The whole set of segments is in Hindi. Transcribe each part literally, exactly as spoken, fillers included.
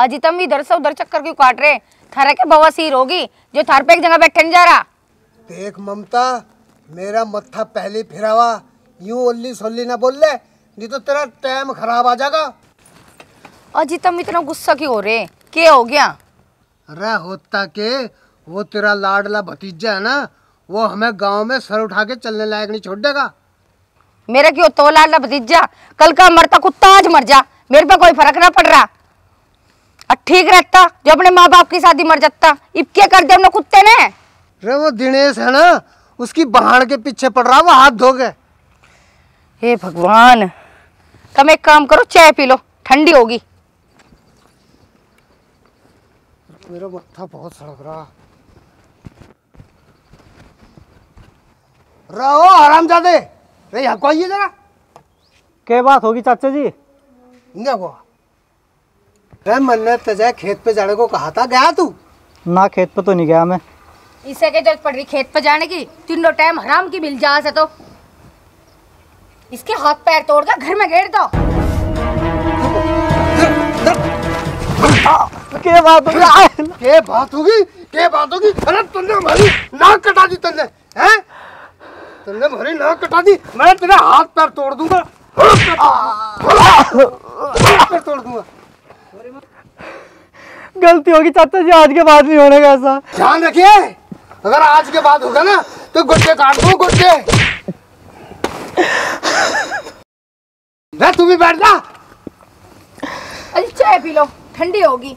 अजीतम भी इधर से उधर चक्कर क्यों काट रहे? थारे के बवासीर होगी जो थार पे एक जगह बैठ जा रहा। देख ममता, मेरा मत्था पहले फिरावा, यूं ओल्ली सोल्ली ना बोल ले, नहीं तो तेरा टाइम खराब आ जाएगा। अजीतम इतना गुस्सा क्यों हो रहे? क्या हो गया? अरे होता के वो तेरा लाडला भतीजा है ना, वो हमें गाँव में सर उठा के चलने लायक नहीं छोड़ देगा। मेरा क्यों तो लाडला भतीजा, कल का मरता कुत्ता आज मर जा, मेरे पे कोई फर्क ना पड़ रहा। ठीक रहता जो अपने माँ बाप की शादी मर जाता, इब क्या कर दिया हमने कुत्ते ने। रे वो दिनेश है ना, उसकी बहाड़ के पीछे पड़ रहा, वो हाथ धो गए। हे भगवान, तुम एक काम करो, चाय पी लो, ठंडी होगी। मेरा मत्था बहुत सड़क रहा। रहो हरामजादे, रे यहाँ को आइए जरा। क्या बात होगी चाचा जी? देखो मैंने तुझे खेत पे जाने को कहा था, गया तू? ना, खेत पे तो नहीं गया मैं। इसे के जरूरत पड़ रही खेत पे जाने की? तीनों टाइम हराम की मिल जा से तो इसके हाथ पैर तोड़ कर घर में घेर दो। क्या बात होगी? क्या बात होगी? क्या बात होगी? अरे तुमने हमारी नाक कटा दी, तुमने हैं? तुमने हमारी नाक कटा दी, मैं तेरा हाथ पैर तोड़ दूंगा, तोड़ दूंगा। गलती होगी चाचा जी, आज के बाद नहीं होने का ऐसा। ध्यान रखिए, अगर आज के बाद होगा ना तो गुट्टे काट दो, गुट्टे। ना तू भी बैठ जा। अरे चाय पी लो, ठंडी होगी।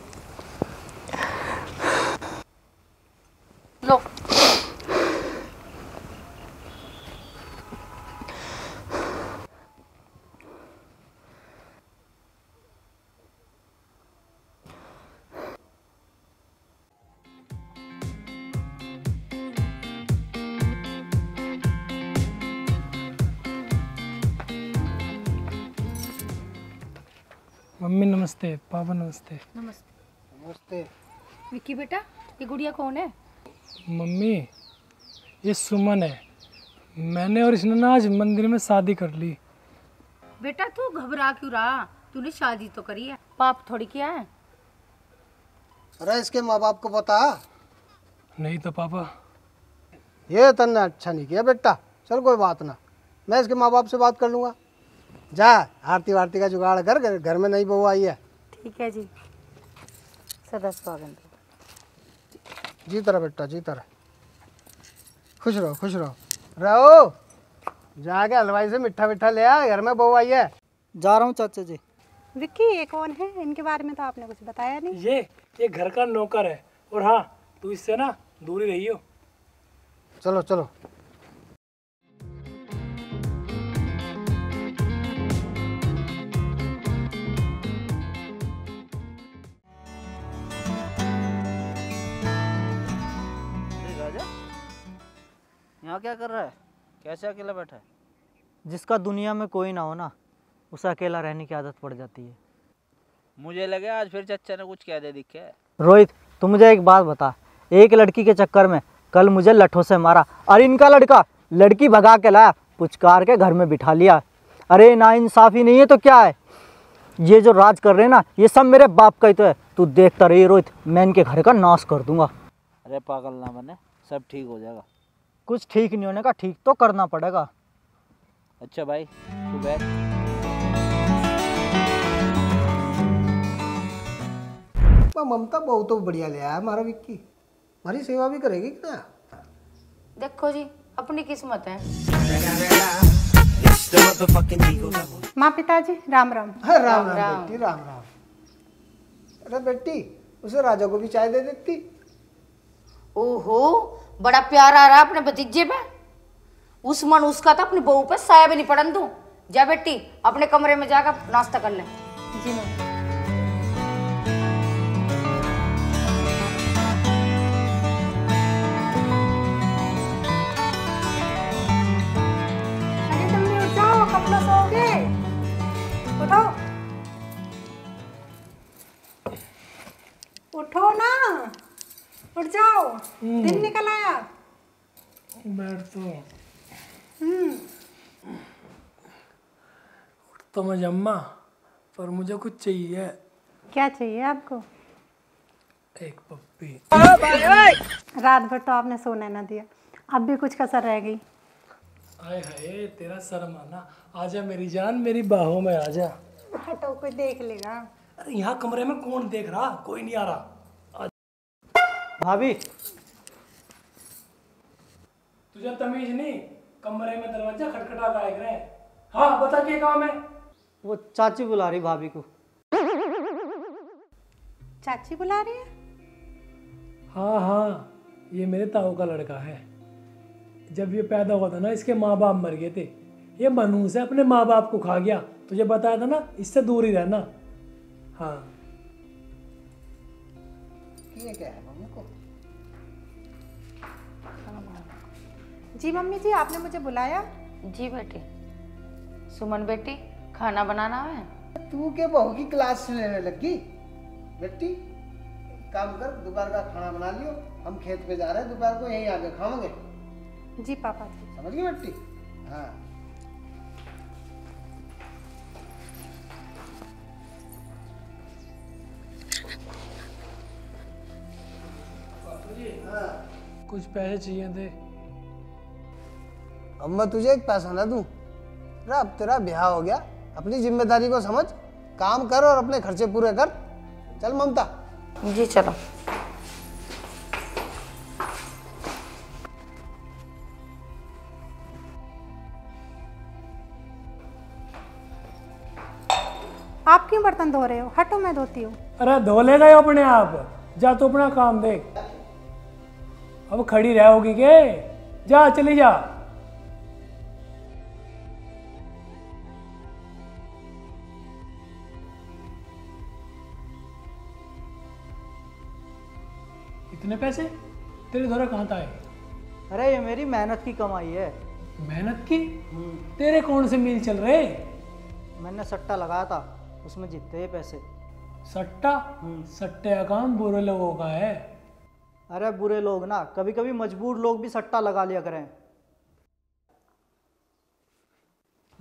लो मम्मी नमस्ते, पापा नमस्ते। नमस्ते नमस्ते। विक्की बेटा, ये गुड़िया कौन है? मम्मी ये सुमन है, मैंने और इसने ना आज मंदिर में शादी कर ली। बेटा तू घबरा क्यों रहा, तूने शादी तो करी है, पाप थोड़ी किया है। अरे इसके माँ बाप को बता। नहीं तो पापा। ये तन्ने अच्छा नहीं किया बेटा, चल कोई बात ना, मैं इसके माँ बाप से बात कर लूँगा। जा आरती वारती का जुगाड़ कर, घर में नई बहू आई है। ठीक है जी, सदा स्वागत। जी तरह बेटा, जी तरह, खुश रहो खुश रहो। रहो जाके हलवाई से मिठा मिठा ले आ, घर में बहू आई है। जा रहा हूँ चाचा जी। विक्की ये कौन है, इनके बारे में तो आपने कुछ बताया नहीं। ये ये घर का नौकर है, और हाँ तू इससे ना दूरी रहियो। चलो चलो। यहाँ क्या कर रहा है, कैसे अकेला बैठा है? जिसका दुनिया में कोई ना हो ना, उसे अकेला रहने की आदत पड़ जाती है। मुझे लगे आज फिर चच्चा ने कुछ कह दे दिखे। रोहित तू मुझे एक बात बता, एक लड़की के चक्कर में कल मुझे लट्ठों से मारा, और इनका लड़का लड़की भगा के लाया, पुचकार के घर में बिठा लिया। अरे ना इंसाफ़ी नहीं है तो क्या है? ये जो राज कर रहे हैं ना, ये सब मेरे बाप का ही तो है। तू देखता रही रोहित, मैं इनके घर का नाश कर दूंगा। अरे पागल ना बने, सब ठीक हो जाएगा। कुछ ठीक नहीं होने का, ठीक तो करना पड़ेगा। अच्छा भाई तू बैठ। ममता बहुत तो बढ़िया ले आया हमारा विक्की, हमारी सेवा भी करेगी क्या? देखो जी अपनी किस्मत है। माँ पिताजी राम राम। राम राम, राम राम बेटी, राम राम। अरे बेटी उसे राजा को भी चाय दे देती। ओहो बड़ा प्यार आ रहा है अपने भतीजे पे। उस मन उसका तो अपनी बहू पे साया भी नहीं पड़न दूं। जा बेटी अपने कमरे में जाकर नाश्ता कर ले। जी मैम। दिन निकल आया। बैठ तो उठ तो मैं जम्मा, पर मुझे कुछ चाहिए। क्या चाहिए आपको? एक पप्पी। रात भर तो आपने सोने ना दिया, अब भी कुछ कसर रह गई। हाय हाय तेरा शर्म आना। आजा मेरी जान, मेरी बाहों में आजा। हटो, कोई देख लेगा। अरे यहाँ कमरे में कौन देख रहा? कोई नहीं आ रहा। भाभी तुझे तमीज नहीं, कमरे में दरवाजा खटखटा रहा है। हाँ बता क्या काम है? वो चाची बुला रही भाभी को। चाची बुला रही है? हाँ हाँ, ये मेरे ताऊ का लड़का है। जब ये पैदा हुआ था ना, इसके माँ बाप मर गए थे। ये मनूस है, अपने माँ बाप को खा गया। तुझे बताया था ना, इससे दूर ही रहना। हाँ ये क्या है? मम्मी को जी। मम्मी जी आपने मुझे बुलाया? जी बेटी। सुमन बेटी खाना बनाना है। तू के बहू की क्लास लेने लगी? बेटी काम कर, दोपहर का खाना बना लियो, हम खेत पे जा रहे हैं, दोपहर को यहीं आके खाओगे। जी पापा जी। समझ गई बेटी? हाँ पापा जी। हाँ कुछ पैसे चाहिए थे। अब मैं तुझे एक पैसा ना दूं। अब तेरा ब्याह हो गया, अपनी जिम्मेदारी को समझ, काम कर और अपने खर्चे पूरे कर। चल ममता जी। चलो आप क्यों बर्तन धो रहे हो? हटो मैं धोती हूँ। अरे धो ले गए अपने आप। जा तू अपना काम देख। अब खड़ी रहोगी के? जा चली जा। इतने पैसे तेरे द्वारा कहाँ आए? अरे ये मेरी मेहनत की कमाई है। मेहनत की? तेरे कौन से मील चल रहे? मैंने सट्टा लगाया था, उसमें जीते पैसे। सट्टा? सट्टे का काम बुरे लोगों का है। अरे बुरे लोग ना, कभी कभी मजबूर लोग भी सट्टा लगा लिया करें।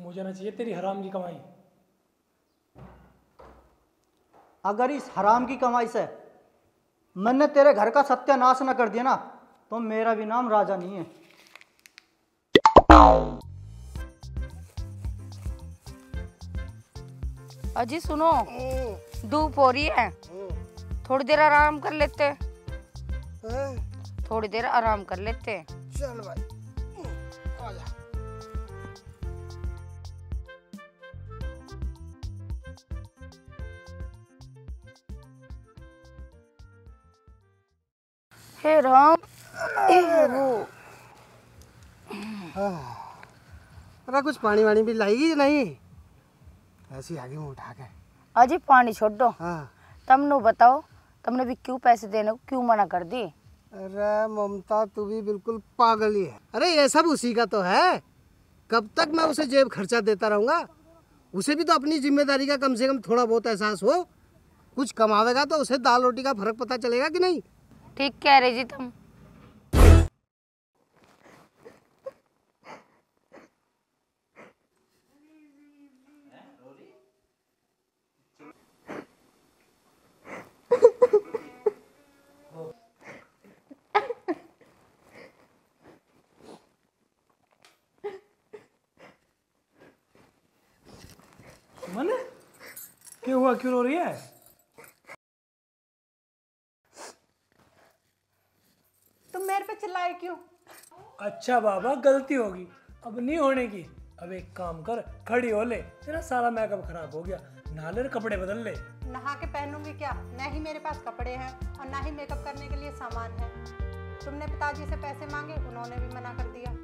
मुझे ना चाहिए तेरी हराम की कमाई। अगर इस हराम की कमाई से मैंने तेरे घर का सत्यानाश न कर दिया ना, तो मेरा भी नाम राजा नहीं है। अजी सुनो, धूप हो रही है, थोड़ी देर आराम कर लेते। थोड़ी देर आराम कर लेते। चल भाई आजा। हे राम, अरे कुछ पानी वानी भी लाएगी नहीं? ऐसी आगे मुँह उठा के। अजी पानी छोड़ दो। हाँ। तुमने बताओ, तुमने भी क्यों पैसे देने को क्यों मना कर दी? अरे ममता तू भी बिल्कुल पागल ही है। अरे ये सब उसी का तो है। कब तक मैं उसे जेब खर्चा देता रहूँगा? उसे भी तो अपनी जिम्मेदारी का कम से कम थोड़ा बहुत एहसास हो। कुछ कमावेगा तो उसे दाल रोटी का फर्क पता चलेगा कि नहीं? ठीक कह रहे जी तुम। मने क्या हुआ? क्यों रो रही है? चिल्लाए क्यों? अच्छा बाबा गलती होगी, अब नहीं होने की। अब एक काम कर, खड़ी हो ले, तेरा सारा मेकअप खराब हो गया। नहा ले, कपड़े बदल ले। नहा के पहनूंगी क्या? ना ही मेरे पास कपड़े हैं और ना ही मेकअप करने के लिए सामान है। तुमने पिताजी से पैसे मांगे, उन्होंने भी मना कर दिया।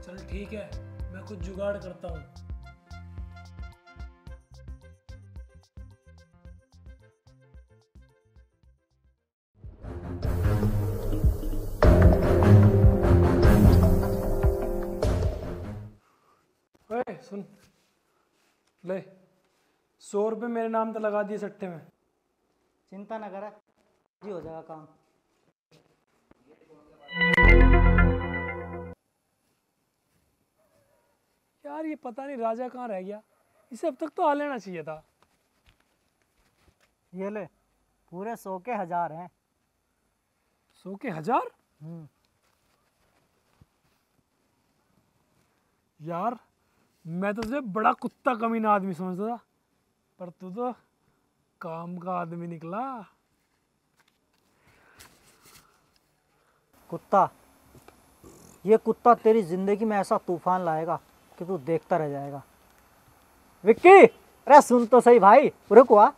चल ठीक है, मैं कुछ जुगाड़ करता हूँ। सुन ले सौ रुपये मेरे नाम तो लगा दिए सट्टे में। चिंता ना करा जी, हो जाएगा काम। यार ये पता नहीं राजा कहाँ रह गया, इसे अब तक तो आ लेना चाहिए था। ये ले पूरे सौ के हजार हैं। सौ के हजार? हम्म। यार मैं तो तुझे बड़ा कुत्ता कमीना आदमी समझता था, पर तू तो काम का आदमी निकला। कुत्ता, ये कुत्ता तेरी जिंदगी में ऐसा तूफान लाएगा कि तू देखता रह जाएगा। विक्की, अरे सुन तो सही भाई, रुक आ।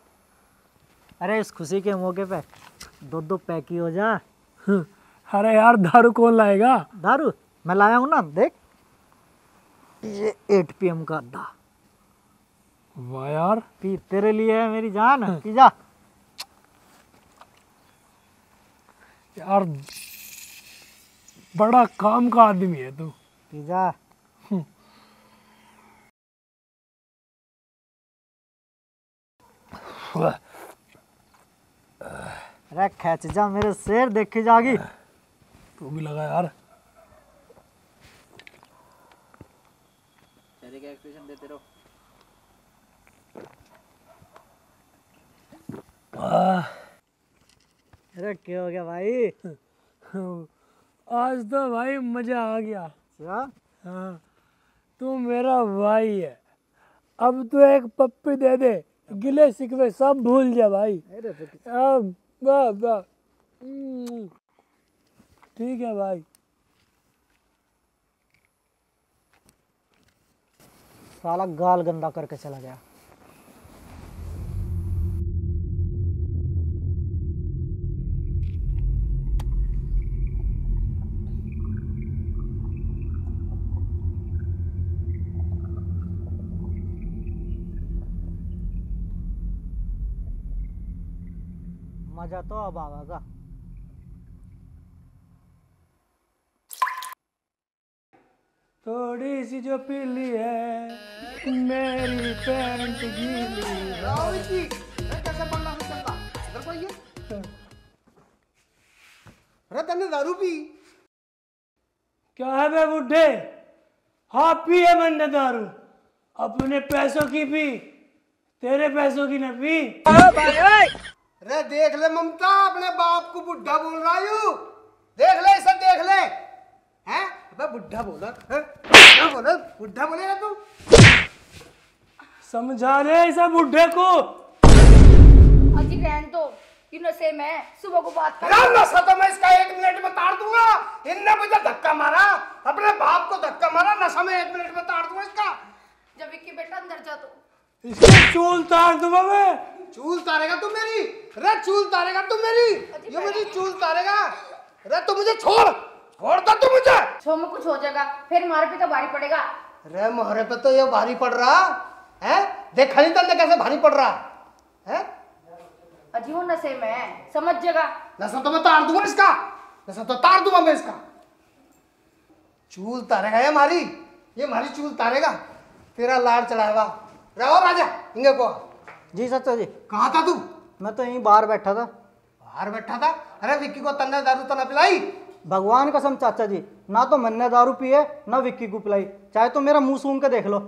अरे इस खुशी के मौके पे दो दो पैकी हो जा। अरे यार दारू कौन लाएगा? दारू मैं लाया हूँ ना, देख ये आठ पी एम का अड्डा। वाह यार, पी तेरे लिए है मेरी जान, पी जा। यार बड़ा काम का आदमी है तू, पी जा। अरे खेच जा मेरे शेर, देखी जागी। तू भी लगा यार, एक्सप्रेशन देते रहो। अरे क्या हो गया भाई? आज तो भाई मजा आ गया। हाँ, तू मेरा भाई है, अब तू एक पप्पी दे दे, गिले शिकवे सब भूल जा भाई। ठीक है भाई। साला गाल गंदा करके चला गया। मजा तो अब आवागा। थोड़ी सी जो पीली है मेरी पैंट गीली। राहुल जी कैसे बोलना है चलता? इधर को आइए। अरे तने दारू पी? क्या है बे बुड्ढे? हाँ पी है बंदे दारू, अपने पैसों की पी, तेरे पैसों की न पी। अरे देख ले ममता, अपने बाप को बुड्ढा बोल रहा हूँ। देख ले इसे, देख ले हैं? अबे बुड्ढा बोला, बुड्ढा बोला, बुड्ढा बोलेगा तू? समझा रहे इसे बुड्ढे को। अजी बहन तो ये नशे में सुबह को बात कर। यार नशा तो मैं इसका एक मिनट में तार दूंगा। इनने मुझे धक्का मारा, अपने बाप को धक्का मारा, नशा में एक मिनट में तार दूंगा इसका। जब विक्की बेटा अंदर जा तो इसका चूल तार दूंगा मैं। चूल तारेगा तू मेरी? अरे चूल तारेगा तू मेरी? ये मुझे चूल तारेगा? अरे तू मुझे छोड़, छोड़ दो तू मुझे। छोड़ में कुछ हो जाएगा, फिर मारे पे तो भारी पड़ेगा। अरे मारे पे तो ये भारी पड़ रहा है, देख खाली तंदे कैसे भारी पड़ रहा है। अजीब नशे में समझ जाएगा। नशा तो मैं तार दूंगा इसका, नशा तो तार दूंगा मैं इसका। चूल तारेगा ये मारी, ये मारी चूल तारेगा। तेरा लाड चढ़ाएगा। रहो राजा इंगे को। जी सच्चा जी। कहाँ था तू? मैं तो यहीं बाहर बैठा था। बाहर बैठा था? अरे विक्की को तंदे दारू तो न पिलाई? भगवान कसम चाचा जी, ना तो मन्ने दारू पिए ना विक्की को पिलाई। चाहे तो मेरा मुंह सूंघ के देख लो।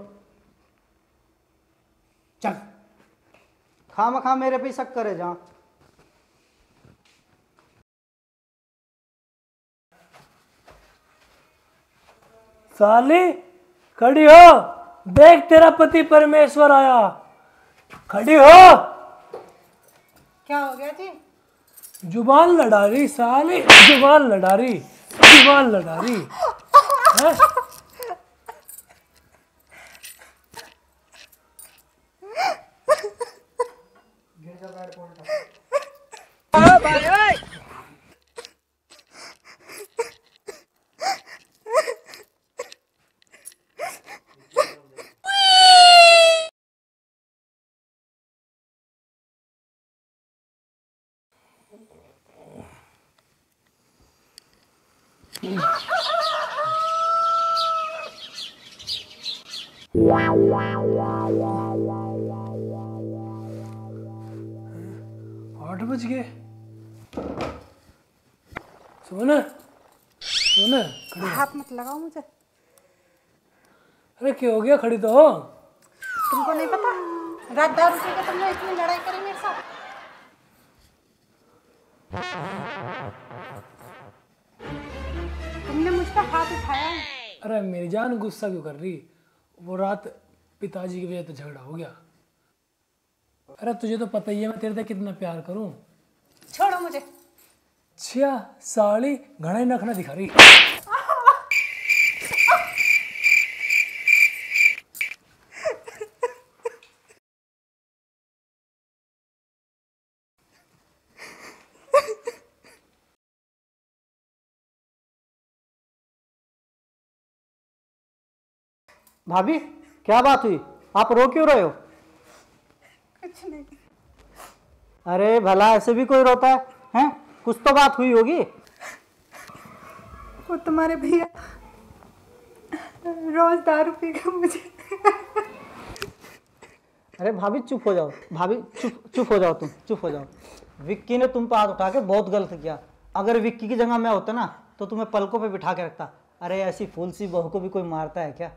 चल खाम खा मेरे पे शक करे जा। साली खड़ी हो, देख तेरा पति परमेश्वर आया। खड़ी हो। क्या हो गया जी? जुबान लड़ा रही साली, जुबान लड़ा रही, जुबान लड़ा रही। Wow, wow, wow, wow, wow. बज गए। सुमन सुमन हाथ मत लगाओ मुझे। अरे क्या हो गया, खड़ी तो हो। तुमको नहीं पता रात दारू पी के तुमने इतनी लड़ाई करी मेरे साथ, तुमने मुझ पर हाथ उठाया। अरे मेरी जान गुस्सा क्यों कर रही, वो रात पिताजी की वजह से झगड़ा हो गया। अरे तुझे तो पता ही है मैं तेरे से कितना प्यार करूं। छोड़ो मुझे। छिया साली घना नखना दिखा रही। भाभी क्या बात हुई, आप रो क्यों रहे हो? कुछ नहीं। अरे भला ऐसे भी कोई रोता है, हैं? कुछ तो बात हुई होगी। वो तुम्हारे भैया रोज दारू पी के मुझे। अरे भाभी चुप हो जाओ, भाभी चुप चुप हो जाओ, तुम चुप हो जाओ। विक्की ने तुम पर हाथ उठा के बहुत गलत किया। अगर विक्की की जगह मैं होता ना तो तुम्हें पलकों पे बिठा के रखता। अरे ऐसी फूल सी बहू को भी कोई मारता है क्या?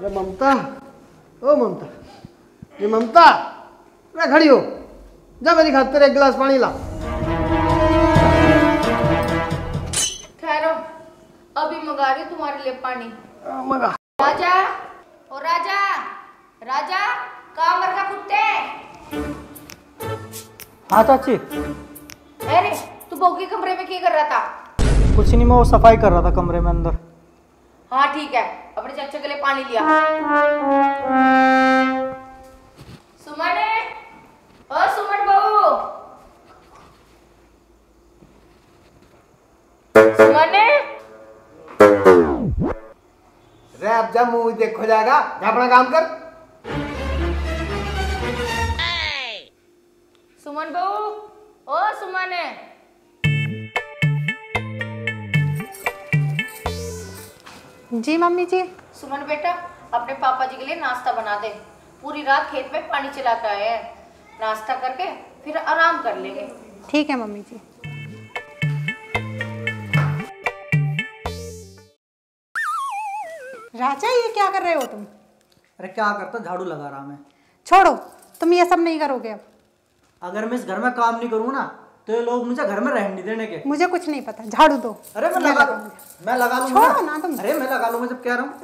अरे ममता, ओ ममता, ये ममता अरे खड़ी हो जा, मेरी खातिर एक गिलास पानी ला। ठहरो, अभी मंगा रही तुम्हारे लिए पानी। मंगा। राजा, ओ राजा, राजा कामर का कुत्ते। हाँ चाची। अरे तू भोगी कमरे में क्या कर रहा था? कुछ नहीं, मैं वो सफाई कर रहा था कमरे में अंदर। हाँ ठीक है, अपने चाचा के लिए पानी लिया। सुमन है, ओ सुमन बहू, सुमन है। रे अब जब मूवी देखो जाएगा, अपना काम कर। सुमन बहू, ओ सुमन है। जी मम्मी जी। सुमन बेटा अपने पापा जी के लिए नाश्ता बना दे, पूरी रात खेत में पानी चलाता है, नाश्ता करके फिर आराम कर लेंगे। ठीक है मम्मी जी। राजा ये क्या कर रहे हो तुम? अरे क्या करता, झाड़ू लगा रहा मैं। छोड़ो, तुम ये सब नहीं करोगे अब। अगर मैं इस घर में काम नहीं करूँ ना तो ये लोग मुझे घर में रहने नहीं देने के। मुझे कुछ नहीं पता, झाड़ू दो। अरे मैं लगा लूँ, मैं लगा लूँ। छोड़ो ना तुम। अरे मैं लगा लूँगा जब कह रहा हूँ,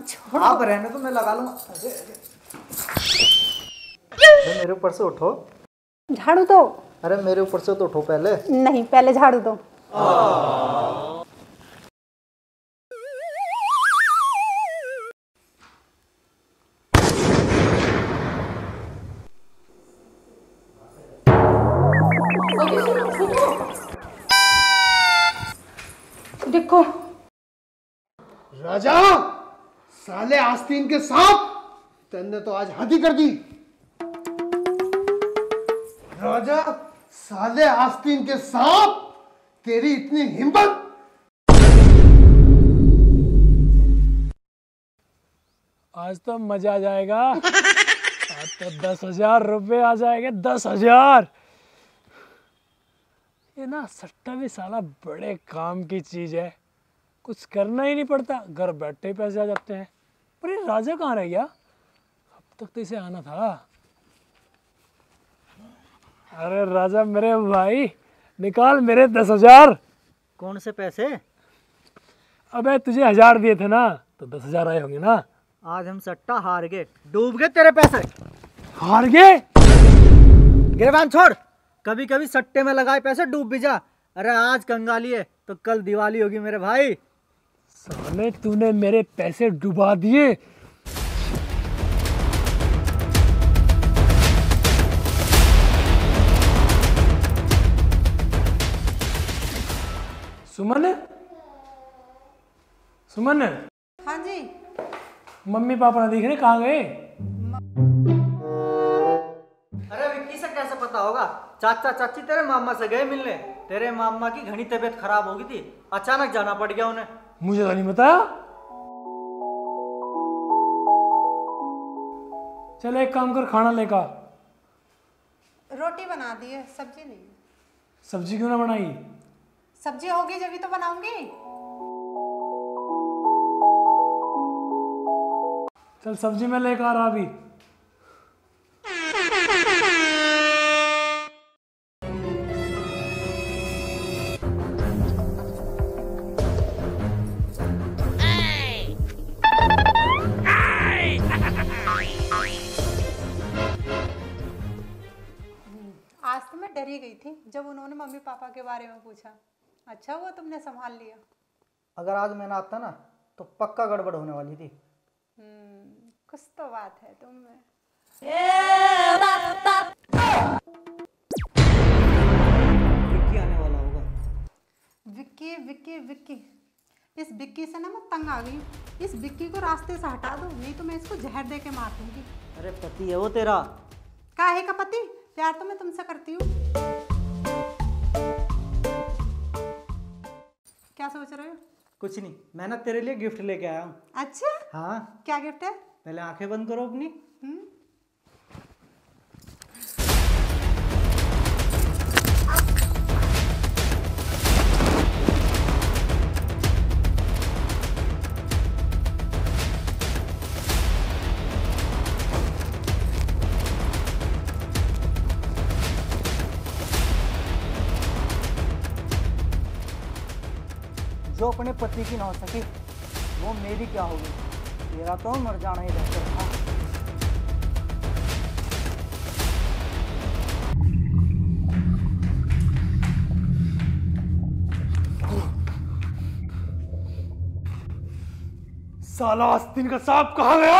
आप रहने तो मैं लगा लूँगा। अरे अरे मेरे ऊपर से उठो, झाड़ू दो। अरे मेरे ऊपर से तो उठो पहले। नहीं, पहले झाड़ू दो। देखो राजा, साले आस्तीन के साथ तूने तो आज हद ही कर दी। राजा साले आस्तीन के साथ, तेरी इतनी हिम्मत। आज तो मजा आ जाएगा। आज तो दस हजार रुपये आ जाएंगे, दस हजार। ये ना सट्टा भी साला बड़े काम की चीज़ है, कुछ करना ही नहीं पड़ता, घर बैठे ही पैसे आ जाते हैं। पर ये राजा कहाँ रह गया? अब तक तो इसे आना था। अरे राजा मेरे भाई, निकाल मेरे दस हजार। कौन से पैसे? अबे तुझे हजार दिए थे ना, तो दस हजार आए होंगे ना। आज हम सट्टा हार गए, डूब गए तेरे पैसे। हार गए? गिरबान छोड़, कभी कभी सट्टे में लगाए पैसे डूब भी जा। अरे आज कंगाली है तो कल दिवाली होगी मेरे भाई। साले तूने मेरे पैसे डुबा दिए। सुमन, सुमन। हाँ जी। मम्मी पापा ना देख रहे, कहाँ गए? अरे विक्की से कैसे पता पता होगा, चाचा चाची तेरे मामा से गए मिलने, तेरे मामा की घनी तबीयत खराब हो गई थी, अचानक जाना पड़ गया उन्हें। मुझे तो नहीं बताया। चल एक काम कर, खाना लेकर रोटी बना दी है, सब्जी नहीं। सब्जी क्यों ना बनाई? सब्जी होगी जब तो बनाऊंगी। चल सब्जी मैं लेकर आ रहा अभी। आज तो मैं डरी गई थी जब उन्होंने मम्मी पापा के बारे में पूछा। अच्छा वो तुमने संभाल लिया। अगर आज मैं ना आता ना तो पक्का गड़बड़ होने वाली थी। हम्म, कुछ तो बात है तुम में। विक्की आने वाला होगा। विक्की विक्की विक्की इस विक्की से ना मैं तंग आ गई। इस विक्की को रास्ते से हटा दो, नहीं तो मैं इसको जहर दे के मार दूंगी। अरे पति है वो तेरा। काहे का पति? प्यार तो मैं तुमसे करती हूँ। क्या सोच रहे हो? कुछ नहीं, मैं ना तेरे लिए गिफ्ट लेके आया हूँ। अच्छा? हाँ। क्या गिफ्ट है? पहले आंखें बंद करो अपनी। जो अपने पति की ना हो सकी वो मेरी क्या होगी? मेरा तो मर जाना ही बेहतर था। साला आस्तीन का सांप कहाँ गया?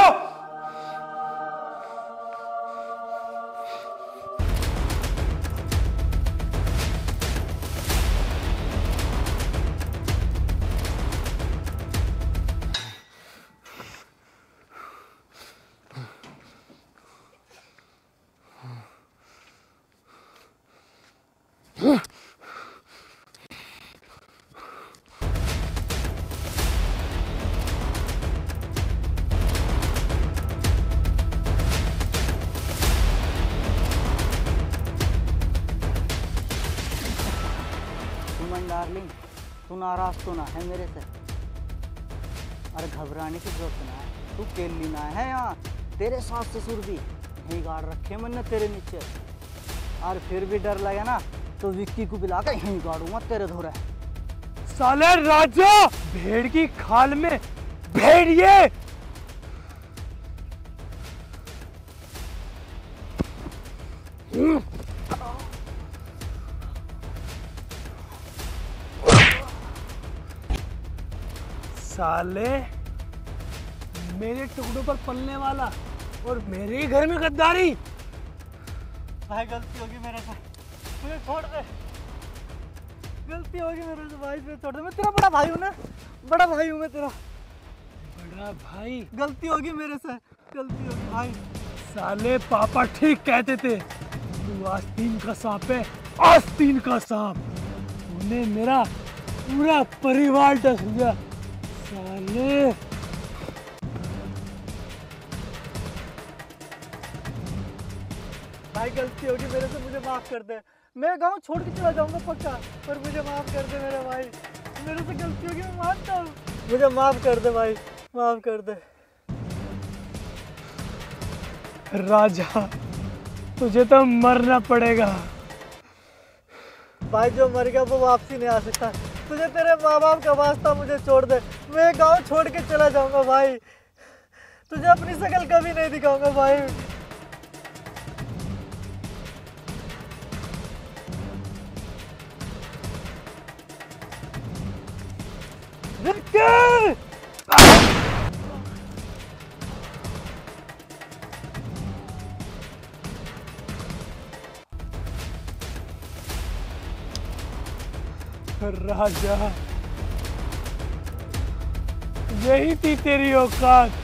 सुमन डार्लिंग, तू नाराज तो ना है मेरे से? अरे घबराने की जरूरत ना है, तू केली ना है। यहाँ तेरे सास ससुर भी नहीं गाड़ रखे मन ने तेरे नीचे, और फिर भी डर लगे ना तो विक्की को बुला कर यहीं गाड़ूंगा तेरे धोरे। साले राजा भेड़ की खाल में भेड़िए। साले मेरे टुकड़ों पर पलने वाला और मेरे ही घर में गद्दारी। भाई गलती होगी मेरे से, मुझे छोड़ दे। गलती होगी मेरे से भाई, मुझे छोड़ दे। मैं तेरा बड़ा भाई हूँ ना, बड़ा भाई हूँ मैं तेरा। बड़ा भाई? गलती होगी मेरे से, गलती होगी भाई। साले पापा ठीक कहते थे, तू आस्तीन का सांप है, आस्तीन का सांप। तूने मेरा पूरा परिवार डस गया साले। भाई गलती होगी मेरे से, मुझे माफ कर दे। मैं गांव छोड़ के चला जाऊंगा पक्का, पर मुझे माफ कर दे मेरे भाई। मेरे से गलती होगी, मैं मानता हूँ, मुझे माफ कर दे भाई, माफ कर दे। राजा तुझे तो मरना पड़ेगा भाई। जो मर गया वो वापसी नहीं आ सकता। तुझे तेरे माँ बाप का वास्ता, मुझे छोड़ दे। मैं गांव छोड़ के चला जाऊंगा भाई, तुझे अपनी शकल कभी नहीं दिखाऊंगा भाई। राजा यही थी तेरी औकात।